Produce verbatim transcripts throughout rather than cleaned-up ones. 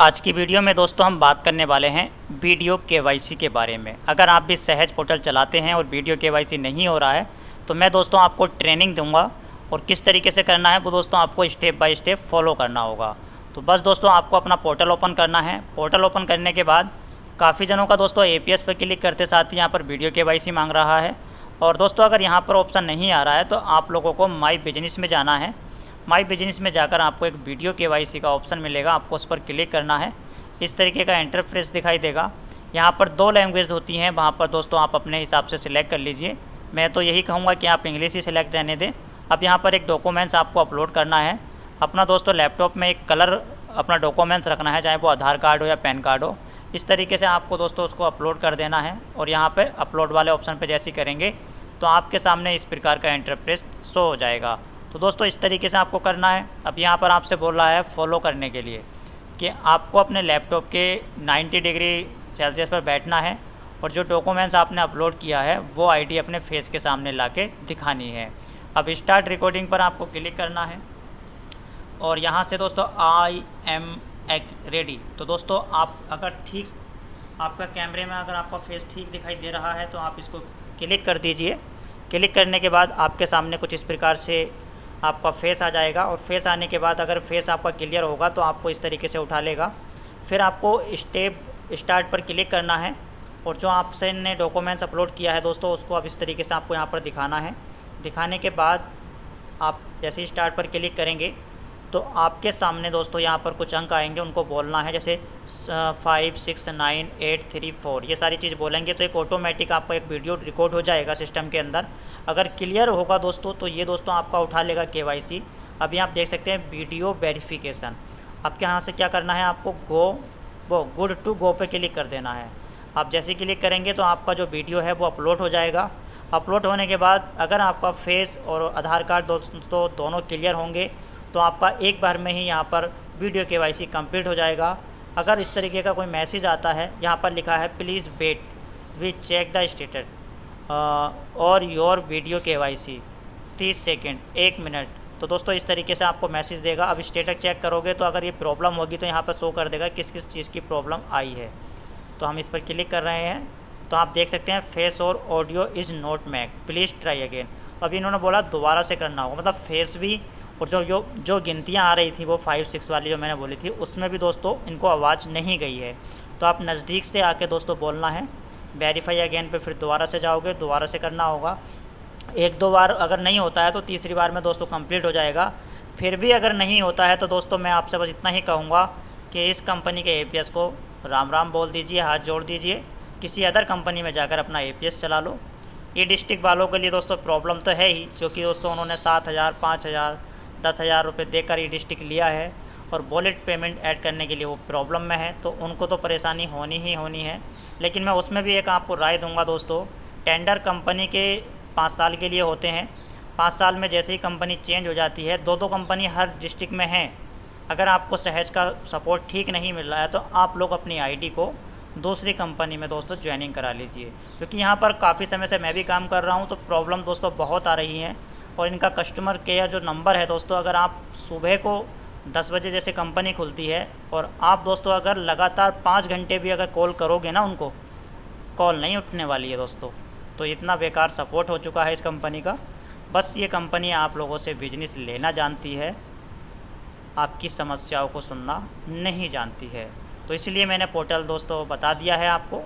आज की वीडियो में दोस्तों हम बात करने वाले हैं वीडियो केवाईसी के बारे में। अगर आप भी सहज पोर्टल चलाते हैं और वीडियो केवाईसी नहीं हो रहा है तो मैं दोस्तों आपको ट्रेनिंग दूंगा और किस तरीके से करना है वो दोस्तों आपको स्टेप बाय स्टेप फॉलो करना होगा। तो बस दोस्तों आपको अपना पोर्टल ओपन करना है। पोर्टल ओपन करने के बाद काफ़ी जनों का दोस्तों एपीएस पर क्लिक करते साथ ही यहाँ पर वीडियो केवाईसी मांग रहा है और दोस्तों अगर यहाँ पर ऑप्शन नहीं आ रहा है तो आप लोगों को माई बिजनेस में जाना है। माई बिजनेस में जाकर आपको एक वीडियो केवाईसी का ऑप्शन मिलेगा, आपको उस पर क्लिक करना है। इस तरीके का इंटरफेस दिखाई देगा। यहाँ पर दो लैंग्वेज होती हैं, वहाँ पर दोस्तों आप अपने हिसाब से सिलेक्ट कर लीजिए। मैं तो यही कहूँगा कि आप इंग्लिश ही सिलेक्ट रहने दें। अब यहाँ पर एक डॉक्यूमेंट्स आपको अपलोड करना है। अपना दोस्तों लैपटॉप में एक कलर अपना डॉक्यूमेंट्स रखना है, चाहे वो आधार कार्ड हो या पैन कार्ड हो। इस तरीके से आपको दोस्तों उसको अपलोड कर देना है और यहाँ पर अपलोड वाले ऑप्शन पर जैसे करेंगे तो आपके सामने इस प्रकार का इंटरफेस शो हो जाएगा। तो दोस्तों इस तरीके से आपको करना है। अब यहाँ पर आपसे बोल रहा है फॉलो करने के लिए कि आपको अपने लैपटॉप के नब्बे डिग्री सेल्सियस पर बैठना है और जो डॉक्यूमेंट्स आपने अपलोड किया है वो आईडी अपने फेस के सामने लाके दिखानी है। अब स्टार्ट रिकॉर्डिंग पर आपको क्लिक करना है और यहाँ से दोस्तों आई एम रेडी। तो दोस्तों आप अगर ठीक आपका कैमरे में अगर आपका फेस ठीक दिखाई दे रहा है तो आप इसको क्लिक कर दीजिए। क्लिक करने के बाद आपके सामने कुछ इस प्रकार से आपका फेस आ जाएगा और फेस आने के बाद अगर फेस आपका क्लियर होगा तो आपको इस तरीके से उठा लेगा। फिर आपको स्टेप स्टार्ट पर क्लिक करना है और जो आपसे ने डॉक्यूमेंट्स अपलोड किया है दोस्तों उसको अब इस तरीके से आपको यहाँ पर दिखाना है। दिखाने के बाद आप जैसे ही स्टार्ट पर क्लिक करेंगे तो आपके सामने दोस्तों यहाँ पर कुछ अंक आएंगे, उनको बोलना है। जैसे five six nine eight three four ये सारी चीज़ बोलेंगे तो एक ऑटोमेटिक आपका एक वीडियो रिकॉर्ड हो जाएगा सिस्टम के अंदर। अगर क्लियर होगा दोस्तों तो ये दोस्तों आपका उठा लेगा केवाईसी। अभी आप देख सकते हैं वीडियो वेरिफिकेशन। आपके यहाँ से क्या करना है, आपको गो वो गुड टू गो पे क्लिक कर देना है। आप जैसे क्लिक करेंगे तो आपका जो वीडियो है वो अपलोड हो जाएगा। अपलोड होने के बाद अगर आपका फेस और आधार कार्ड दोस्तों दोनों क्लियर होंगे तो आपका एक बार में ही यहाँ पर वीडियो केवाईसी कंप्लीट हो जाएगा। अगर इस तरीके का कोई मैसेज आता है, यहाँ पर लिखा है please wait we check the status और योर वीडियो केवाईसी तीस सेकेंड एक मिनट। तो दोस्तों इस तरीके से आपको मैसेज देगा। अब स्टेटस चेक करोगे तो अगर ये प्रॉब्लम होगी तो यहाँ पर शो कर देगा किस किस चीज़ की प्रॉब्लम आई है। तो हम इस पर क्लिक कर रहे हैं तो आप देख सकते हैं फेस और audio is not match please try again. अभी इन्होंने बोला दोबारा से करना होगा, मतलब फेस भी और जो जो जो गिनतियाँ आ रही थी वो फाइव सिक्स वाली जो मैंने बोली थी उसमें भी दोस्तों इनको आवाज़ नहीं गई है। तो आप नज़दीक से आके दोस्तों बोलना है। वेरीफाई अगेन पे फिर दोबारा से जाओगे, दोबारा से करना होगा। एक दो बार अगर नहीं होता है तो तीसरी बार में दोस्तों कंप्लीट हो जाएगा। फिर भी अगर नहीं होता है तो दोस्तों मैं आपसे बस इतना ही कहूँगा कि इस कंपनी के एपीएस को राम राम बोल दीजिए, हाथ जोड़ दीजिए, किसी अदर कंपनी में जाकर अपना एपीएस चला लो। ये डिस्ट्रिक्ट वालों के लिए दोस्तों प्रॉब्लम तो है ही, क्योंकि दोस्तों उन्होंने सात हज़ार पाँच हज़ार दस हज़ार रुपये देकर ये डिस्ट्रिक्ट लिया है और वॉलेट पेमेंट ऐड करने के लिए वो प्रॉब्लम में है, तो उनको तो परेशानी होनी ही होनी है। लेकिन मैं उसमें भी एक आपको राय दूंगा दोस्तों, टेंडर कंपनी के पाँच साल के लिए होते हैं। पाँच साल में जैसे ही कंपनी चेंज हो जाती है, दो दो कंपनी हर डिस्ट्रिक्ट में हैं। अगर आपको सहज का सपोर्ट ठीक नहीं मिल रहा है तो आप लोग अपनी आईडी को दूसरी कंपनी में दोस्तों ज्वाइनिंग करा लीजिए, क्योंकि यहाँ पर काफ़ी समय से मैं भी काम कर रहा हूँ तो प्रॉब्लम दोस्तों बहुत आ रही है। और इनका कस्टमर केयर जो नंबर है दोस्तों, अगर आप सुबह को दस बजे जैसे कंपनी खुलती है और आप दोस्तों अगर लगातार पाँच घंटे भी अगर कॉल करोगे ना, उनको कॉल नहीं उठने वाली है दोस्तों। तो इतना बेकार सपोर्ट हो चुका है इस कंपनी का। बस ये कंपनी आप लोगों से बिजनेस लेना जानती है, आपकी समस्याओं को सुनना नहीं जानती है। तो इसलिए मैंने पोर्टल दोस्तों बता दिया है आपको,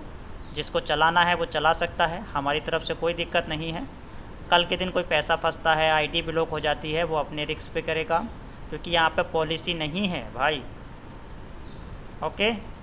जिसको चलाना है वो चला सकता है, हमारी तरफ से कोई दिक्कत नहीं है। कल के दिन कोई पैसा फंसता है, आईडी ब्लॉक हो जाती है, वो अपने रिस्क पे करेगा, क्योंकि यहाँ पे पॉलिसी नहीं है भाई। ओके।